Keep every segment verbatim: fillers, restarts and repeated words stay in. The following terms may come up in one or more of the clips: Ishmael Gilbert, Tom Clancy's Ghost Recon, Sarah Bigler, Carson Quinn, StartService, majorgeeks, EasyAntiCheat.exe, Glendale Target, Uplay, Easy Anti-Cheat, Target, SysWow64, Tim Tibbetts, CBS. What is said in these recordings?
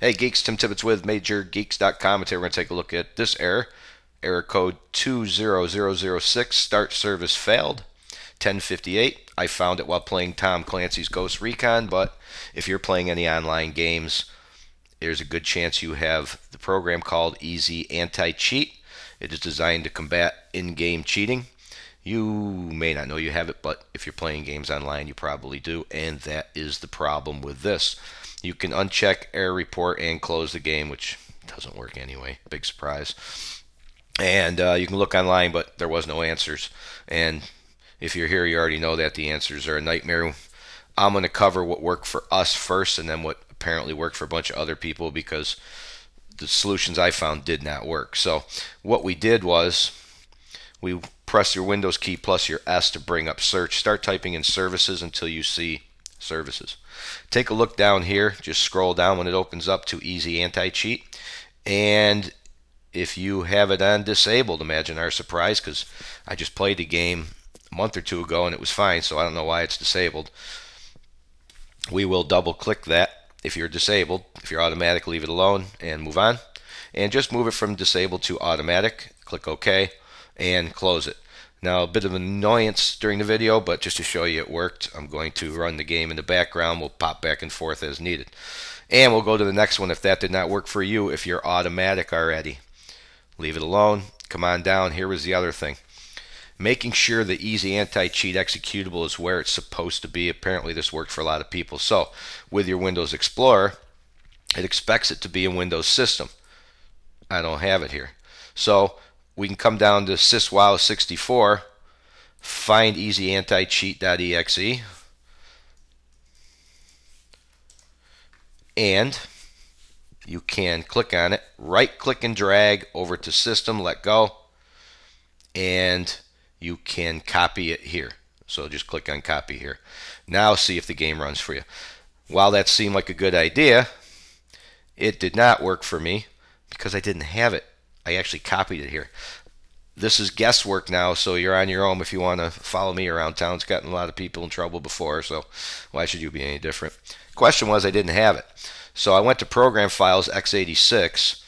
Hey Geeks, Tim Tibbetts with Major Geeks dot com, and today we're going to take a look at this error. Error code two zero zero zero six, start service failed, ten fifty-eight. I found it while playing Tom Clancy's Ghost Recon, but if you're playing any online games, there's a good chance you have the program called Easy Anti-Cheat. It is designed to combat in-game cheating. You may not know you have it, but if you're playing games online, you probably do, and that is the problem with this. You can uncheck error report and close the game, which doesn't work anyway. Big surprise. And uh, you can look online, but there was no answers. And if you're here, you already know that the answers are a nightmare. I'm going to cover what worked for us first and then what apparently worked for a bunch of other people, because the solutions I found did not work. So what we did was we press your Windows key plus your S to bring up search. Start typing in services until you see services. Take a look down here. Just scroll down when it opens up to Easy Anti-Cheat. And if you have it on disabled, imagine our surprise, because I just played the game a month or two ago and it was fine, so I don't know why it's disabled. We will double click that. If you're disabled, if you're automatic, leave it alone and move on. And just move it from disabled to automatic. Click OK and close it. Now, a bit of annoyance during the video, but just to show you it worked, I'm going to run the game in the background. We'll pop back and forth as needed. And we'll go to the next one if that did not work for you, if you're automatic already. Leave it alone. Come on down. Here was the other thing. Making sure the Easy Anti-Cheat executable is where it's supposed to be. Apparently this worked for a lot of people. So with your Windows Explorer, it expects it to be a Windows system. I don't have it here. So we can come down to SysWow sixty-four, find easy anti cheat dot E X E, and you can click on it, right click and drag over to system, let go, and you can copy it here. So just click on copy here. Now see if the game runs for you. While that seemed like a good idea, it did not work for me because I didn't have it. I actually copied it here. This is guesswork now, so you're on your own if you want to follow me around town. It's gotten a lot of people in trouble before, so why should you be any different? Question was, I didn't have it. So I went to Program Files x eighty-six,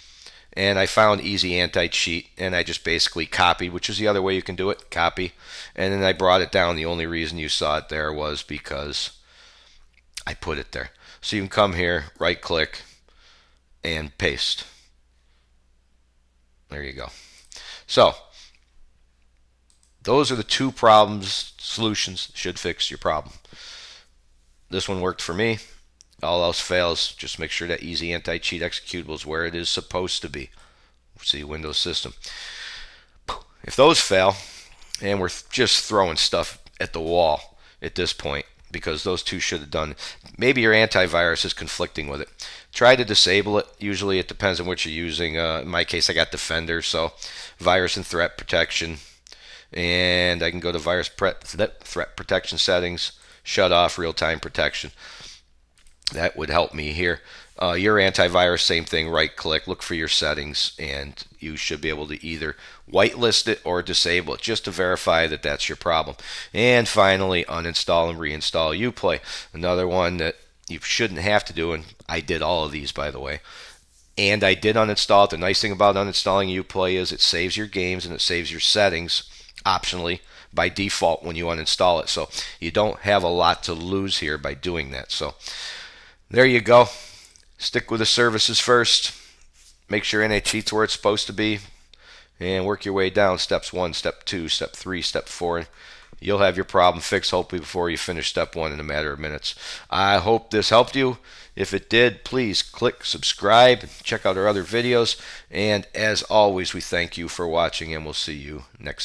and I found Easy Anti-Cheat, and I just basically copied, which is the other way you can do it, copy, and then I brought it down. The only reason you saw it there was because I put it there. So you can come here, right-click, and paste. There you go. So those are the two problems. Solutions should fix your problem. This one worked for me. All else fails, just make sure that Easy Anti-Cheat executable is where it is supposed to be. See, Windows system. If those fail, and we're just throwing stuff at the wall at this point, because those two should have done. Maybe your antivirus is conflicting with it. Try to disable it. Usually it depends on what you're using. Uh, in my case, I got Defender, so virus and threat protection. And I can go to virus threat protection settings, shut off real-time protection. That would help me here. Uh, your antivirus, same thing, right-click, look for your settings, and you should be able to either whitelist it or disable it just to verify that that's your problem. And finally, uninstall and reinstall Uplay, another one that you shouldn't have to do, and I did all of these, by the way. And I did uninstall it. The nice thing about uninstalling Uplay is it saves your games and it saves your settings optionally by default when you uninstall it. So you don't have a lot to lose here by doing that. So there you go. Stick with the services first. Make sure anti-cheat's where it's supposed to be. And work your way down. Steps one, step two, step three, step four. You'll have your problem fixed hopefully before you finish step one in a matter of minutes. I hope this helped you. If it did, please click subscribe. Check out our other videos. And as always, we thank you for watching, and we'll see you next time.